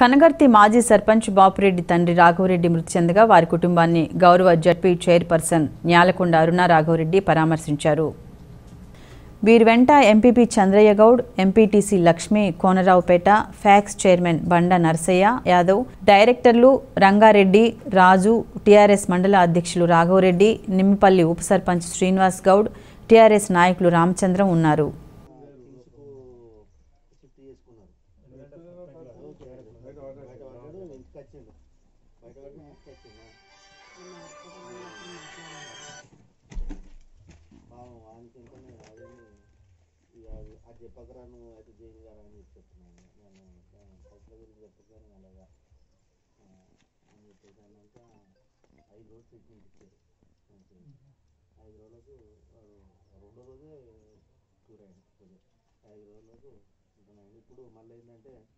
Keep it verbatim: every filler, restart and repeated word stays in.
కనగర్తి మాజీ సర్పంచ్ బాపూరెడ్డి తండ్రి రాఘవరెడ్డి మృతి చెందగా వారి కుటుంబాన్ని గౌరవ జెడ్పీ చైర్పర్సన్ న్యాలకొండ అరుణా రాఘవరెడ్డి పరామర్శించారు. వీరి వెంట MPP Chandraiah Goud, MPTC Lakshmi Konaraopeta, PACS chairman Banda Narasaiah Yadav, డైరెక్టర్లు రంగారెడ్డి రాజు, టీఆర్ఎస్ మండల అధ్యక్షులు రాఘవరెడ్డి, నిమ్మిపల్లి ఉప సర్పంచ్ శ్రీనివాస్ గౌడ్, టీఆర్ఎస్ నాయకులు రామచంద్ర ఉన్నారు. ఐదు రోజులు